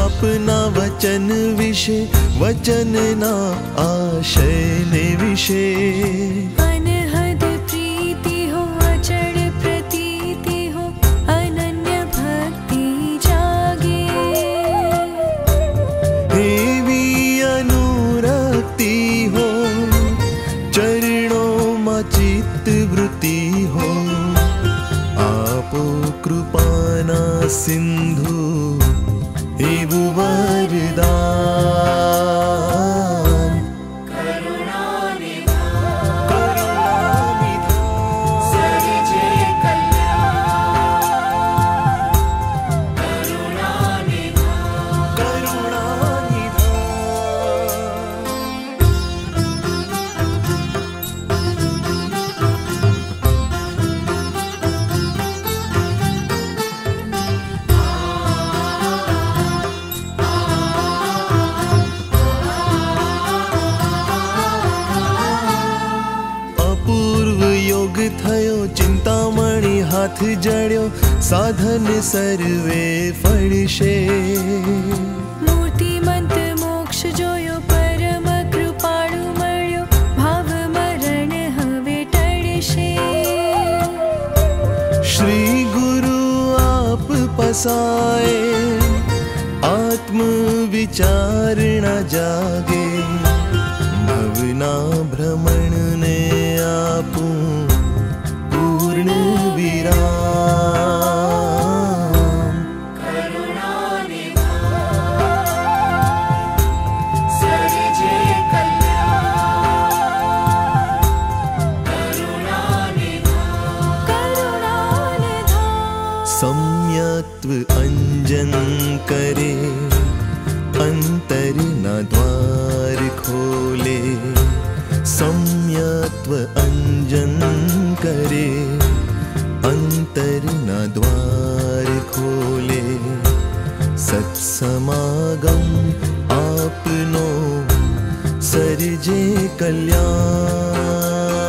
अपना वचन विषय वचन ना आशय ने विषय अनहद प्रीति हो अचड़ प्रतीति हो अनन्य भक्ति जागे देवी अनुरक्ति हो चरणों में चित्त वृत्ति हो आप कृपाना सिंधु एवु वरदान करुणा निधान सर्वजे कल्याण करुणा निधान करुणा थयो चिंतामणि हाथ जड़ो साधन सर्वे फलशे मूर्तिमंत मोक्ष जोयो परम कृपाणु मळ्यो भाव मरण हवे टळशे श्री गुरु आप पसाए आत्म विचारणा जागे भवना भ्रमण ने आपू सम्यत्व अंजन करे अंतर न द्वार खोले सम्यत्व अंजन करे अंतर न द्वार खोले सत्समागम आपनो सर्जे कल्याण।